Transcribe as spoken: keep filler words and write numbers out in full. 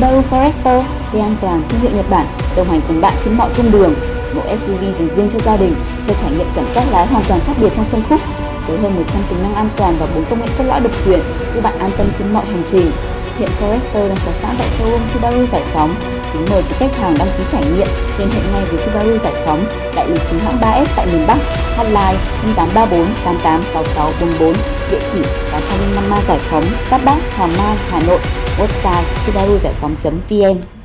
Subaru Forester, xe an toàn thương hiệu Nhật Bản, đồng hành cùng bạn trên mọi cung đường. Mẫu ét u vê dành riêng cho gia đình, cho trải nghiệm cảm giác lái hoàn toàn khác biệt trong phân khúc. Với hơn một trăm tính năng an toàn và bốn công nghệ cốt lõi độc quyền giúp bạn an tâm trên mọi hành trình. Hiện Forester đang có sẵn tại showroom Subaru Giải phóng. Kính mời quý khách hàng đăng ký trải nghiệm, liên hệ ngay với Subaru Giải phóng, đại lý chính hãng ba S tại miền Bắc, hotline không tám ba bốn tám tám sáu sáu bốn bốn, địa chỉ tám không năm Ma Giải phóng, Giáp Bát, Hoàng Mai, Hà Nội, website subaru giải phóng chấm vn.